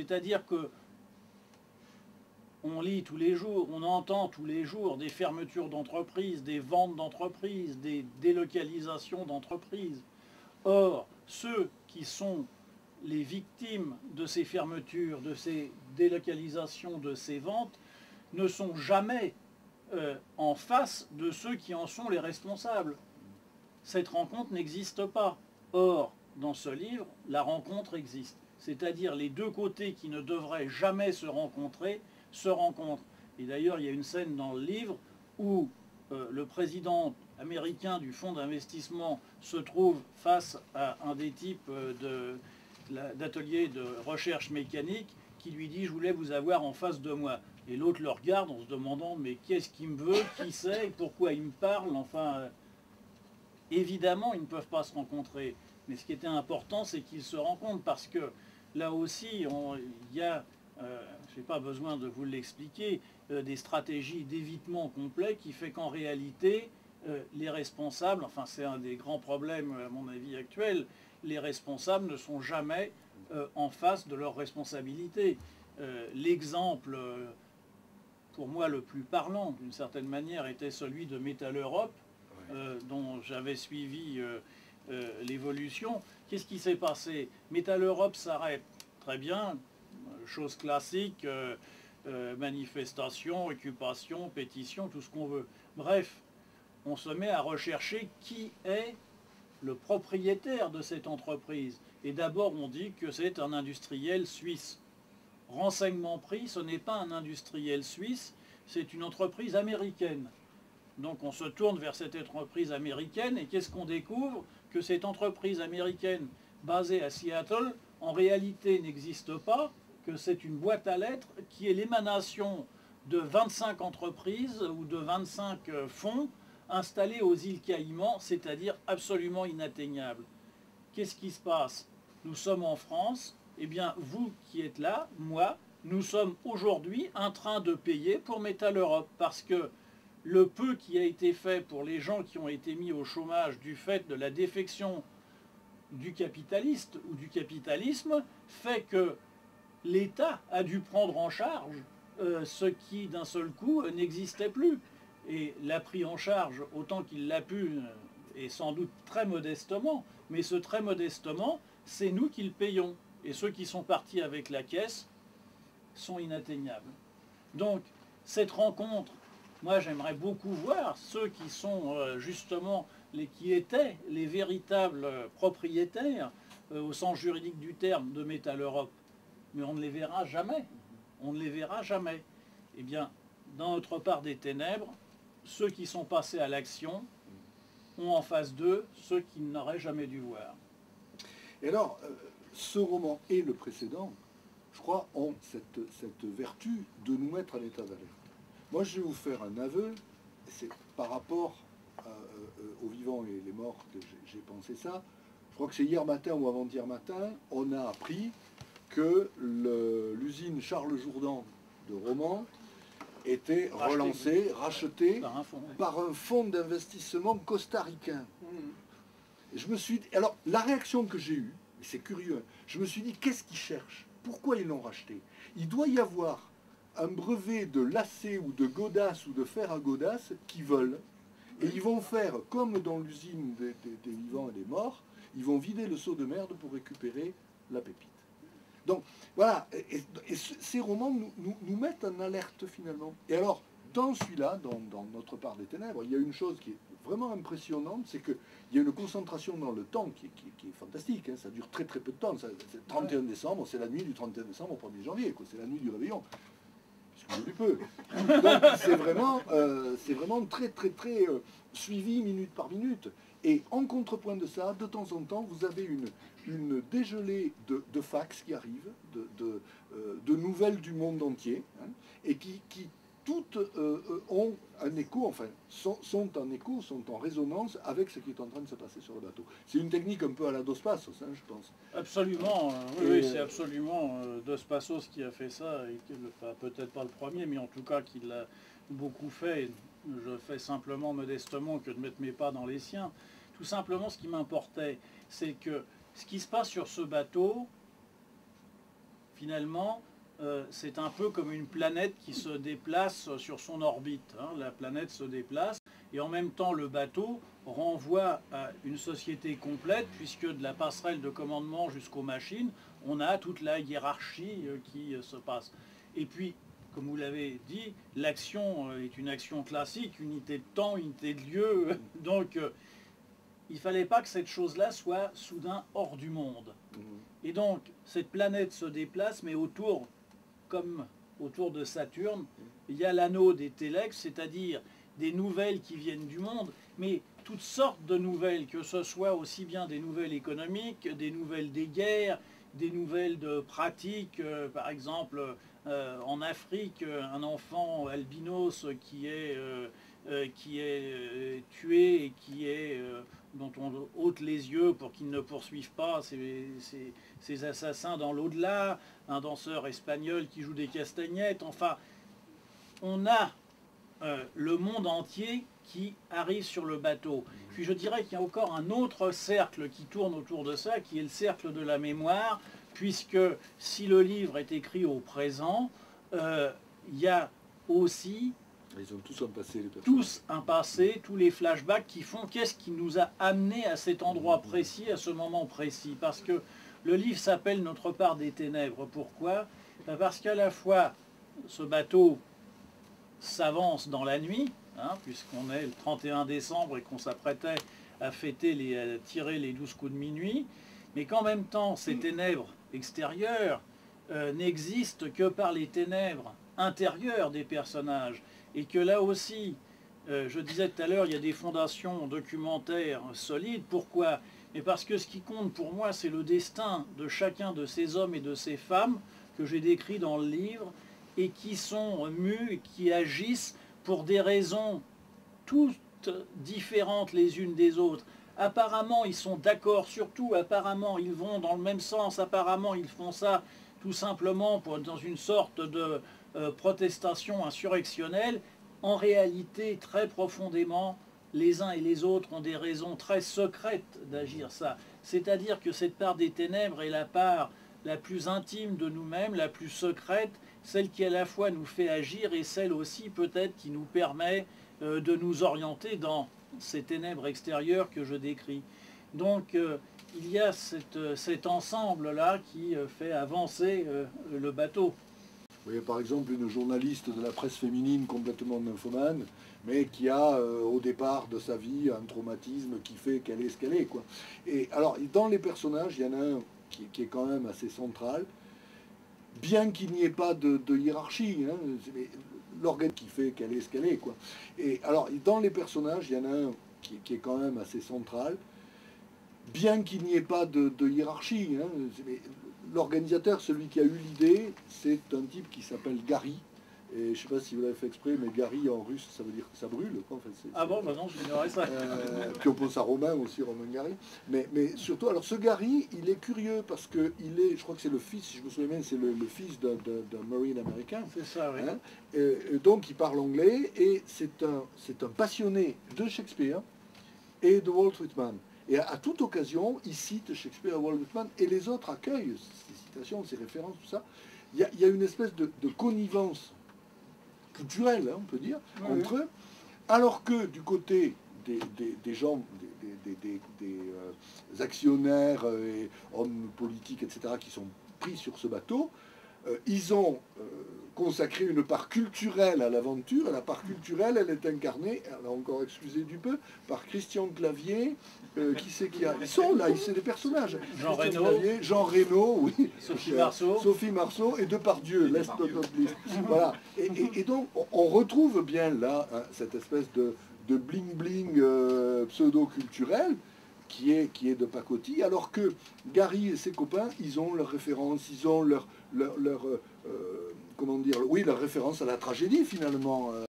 C'est-à-dire que on lit tous les jours, on entend tous les jours des fermetures d'entreprises, des ventes d'entreprises, des délocalisations d'entreprises. Or, ceux qui sont les victimes de ces fermetures, de ces délocalisations, de ces ventes, ne sont jamais en face de ceux qui en sont les responsables. Cette rencontre n'existe pas. Or, dans ce livre, la rencontre existe. C'est-à-dire les deux côtés qui ne devraient jamais se rencontrer, se rencontrent. Et d'ailleurs, il y a une scène dans le livre où le président américain du fonds d'investissement se trouve face à un des types d'ateliers de recherche mécanique qui lui dit « je voulais vous avoir en face de moi ». Et l'autre le regarde en se demandant « mais qu'est-ce qu'il me veut, qui sait, pourquoi il me parle ?» Enfin, évidemment, ils ne peuvent pas se rencontrer. Mais ce qui était important, c'est qu'ils se rencontrent parce que là aussi, il y a... je n'ai pas besoin de vous l'expliquer, des stratégies d'évitement complet qui fait qu'en réalité, les responsables, enfin c'est un des grands problèmes à mon avis actuel, les responsables ne sont jamais en face de leurs responsabilités. L'exemple, pour moi le plus parlant d'une certaine manière, était celui de Metaleurop, dont j'avais suivi l'évolution. Qu'est-ce qui s'est passé? Metaleurop s'arrête, très bien. Chose classique, manifestation, occupation, pétition, tout ce qu'on veut. Bref, on se met à rechercher qui est le propriétaire de cette entreprise. Et d'abord, on dit que c'est un industriel suisse. Renseignement pris, ce n'est pas un industriel suisse, c'est une entreprise américaine. Donc on se tourne vers cette entreprise américaine et qu'est-ce qu'on découvre? Que cette entreprise américaine basée à Seattle, en réalité, n'existe pas, que c'est une boîte à lettres qui est l'émanation de 25 entreprises ou de 25 fonds installés aux îles Caïmans, c'est-à-dire absolument inatteignables. Qu'est-ce qui se passe? Nous sommes en France, eh bien vous qui êtes là, moi, nous sommes aujourd'hui en train de payer pour Metaleurop, parce que le peu qui a été fait pour les gens qui ont été mis au chômage du fait de la défection du capitaliste ou du capitalisme fait que l'État a dû prendre en charge ce qui, d'un seul coup, n'existait plus. Et l'a pris en charge autant qu'il l'a pu, et sans doute très modestement, mais ce très modestement, c'est nous qui le payons. Et ceux qui sont partis avec la caisse sont inatteignables. Donc, cette rencontre, moi j'aimerais beaucoup voir ceux qui sont justement... qui étaient les véritables propriétaires, au sens juridique du terme, de Metaleurop. Mais on ne les verra jamais. On ne les verra jamais. Eh bien, dans Notre part des ténèbres, ceux qui sont passés à l'action ont en face d'eux ceux qui n'auraient jamais dû voir. Et alors, ce roman et le précédent, je crois, ont cette vertu de nous mettre à l'état d'alerte. Moi, je vais vous faire un aveu, c'est par rapport... aux vivants et les morts, j'ai pensé ça. Je crois que c'est hier matin ou avant-hier matin, on a appris que l'usine Charles Jourdan de Romans était relancée, rachetée par un fonds d'investissement costaricain. Et je me suis dit, alors la réaction que j'ai eue, c'est curieux, je me suis dit, qu'est-ce qu'ils cherchent? Pourquoi ils l'ont racheté? Il doit y avoir un brevet de lacet ou de godasse ou de fer à godasse qu'ils veulent. Et ils vont faire, comme dans l'usine des vivants et des morts, ils vont vider le seau de merde pour récupérer la pépite. Donc, voilà, et ces romans nous mettent en alerte, finalement. Et alors, dans celui-là, dans Notre part des ténèbres, il y a une chose qui est vraiment impressionnante, c'est qu'il y a une concentration dans le temps qui est fantastique, hein, ça dure très très peu de temps. C'est 31 décembre, c'est la nuit du 31 décembre au 1er janvier, c'est la nuit du réveillon. Du peu. Donc c'est vraiment très très très suivi minute par minute. Et en contrepoint de ça, de temps en temps, vous avez une dégelée de fax qui arrive, de nouvelles du monde entier, hein, et qui toutes ont un écho, enfin sont en écho, sont en résonance avec ce qui est en train de se passer sur le bateau. C'est une technique un peu à la Dos Passos, hein, je pense. Absolument, oui, c'est absolument Dos Passos qui a fait ça, et peut-être pas le premier, mais en tout cas qui l'a beaucoup fait. Je fais simplement modestement que de mettre mes pas dans les siens. Tout simplement, ce qui m'importait, c'est que ce qui se passe sur ce bateau, finalement, c'est un peu comme une planète qui se déplace sur son orbite. Hein. La planète se déplace et en même temps le bateau renvoie à une société complète puisque de la passerelle de commandement jusqu'aux machines, on a toute la hiérarchie qui se passe. Et puis, comme vous l'avez dit, l'action est une action classique, unité de temps, unité de lieu. Donc, il ne fallait pas que cette chose-là soit soudain hors du monde. Et donc, cette planète se déplace, mais autour, comme autour de Saturne, il y a l'anneau des télex, c'est-à-dire des nouvelles qui viennent du monde, mais toutes sortes de nouvelles, que ce soit aussi bien des nouvelles économiques, des nouvelles des guerres, des nouvelles de pratiques, par exemple en Afrique, un enfant albinos qui est tué et qui est, dont on ôte les yeux pour qu'ils ne poursuivent pas ces assassins dans l'au-delà, un danseur espagnol qui joue des castagnettes, enfin, on a le monde entier qui arrive sur le bateau. Puis je dirais qu'il y a encore un autre cercle qui tourne autour de ça, qui est le cercle de la mémoire, puisque si le livre est écrit au présent, il y a aussi... Ils ont tous un passé, les personnages. Tous un passé, tous les flashbacks qui font qu'est-ce qui nous a amené à cet endroit précis, à ce moment précis. Parce que le livre s'appelle « Notre part des ténèbres ». Pourquoi? Parce qu'à la fois, ce bateau s'avance dans la nuit, hein, puisqu'on est le 31 décembre et qu'on s'apprêtait à fêter, à tirer les 12 coups de minuit, mais qu'en même temps, ces ténèbres extérieures n'existent que par les ténèbres intérieures des personnages. Et que là aussi, je disais tout à l'heure, il y a des fondations documentaires solides. Pourquoi? Mais parce que ce qui compte pour moi, c'est le destin de chacun de ces hommes et de ces femmes que j'ai décrits dans le livre et qui sont mus, qui agissent pour des raisons toutes différentes les unes des autres. Apparemment, ils sont d'accord sur tout, apparemment, ils vont dans le même sens, apparemment, ils font ça tout simplement pour, dans une sorte de... protestation insurrectionnelle, en réalité, très profondément, les uns et les autres ont des raisons très secrètes d'agir ça. C'est-à-dire que cette part des ténèbres est la part la plus intime de nous-mêmes, la plus secrète, celle qui à la fois nous fait agir et celle aussi peut-être qui nous permet de nous orienter dans ces ténèbres extérieures que je décris. Donc, il y a cet ensemble-là qui fait avancer le bateau. Vous voyez par exemple une journaliste de la presse féminine complètement nymphomane, mais qui a au départ de sa vie un traumatisme qui fait qu'elle est ce qu'elle est, quoi. Et alors dans les personnages, il y en a un qui est quand même assez central, bien qu'il n'y ait pas de hiérarchie, hein, l'organe qui fait qu'elle est ce qu'elle est, quoi. Et alors dans les personnages, il y en a un qui est quand même assez central, bien qu'il n'y ait pas de hiérarchie, hein, l'organisateur, celui qui a eu l'idée, c'est un type qui s'appelle Gary. Et je ne sais pas si vous l'avez fait exprès, mais Gary en russe, ça veut dire que ça brûle. Quoi, en fait. Ah bon, bah non, j'ignorais ça. Puis on pense à Romain aussi, Romain Gary. Mais surtout, alors ce Gary, il est curieux parce que je crois que c'est le fils, si je me souviens bien, c'est le fils d'un marine américain. C'est ça, oui. Hein, et donc il parle anglais et c'est un passionné de Shakespeare et de Walt Whitman. Et à toute occasion, il cite Shakespeare, Walt Whitman, et les autres accueillent ces citations, ces références, tout ça. Il y a une espèce de connivence culturelle, hein, on peut dire, oui, entre eux, alors que du côté des gens, des actionnaires et hommes politiques, etc., qui sont pris sur ce bateau, ils ont consacré une part culturelle à l'aventure, et la part culturelle, elle est incarnée, là encore excusez du peu, par Christian Clavier, qui c'est qui a... Ils sont là, c'est des personnages. Jean Reynaud. Clavier, Jean Reynaud, oui. Sophie Marceau. Sophie Marceau et Depardieu, last but not least. Voilà. Et donc, on retrouve bien là, hein, cette espèce de bling-bling pseudo-culturel, qui est de pacotille, alors que Gary et ses copains, ils ont leurs références, ils ont leur référence à la tragédie, finalement.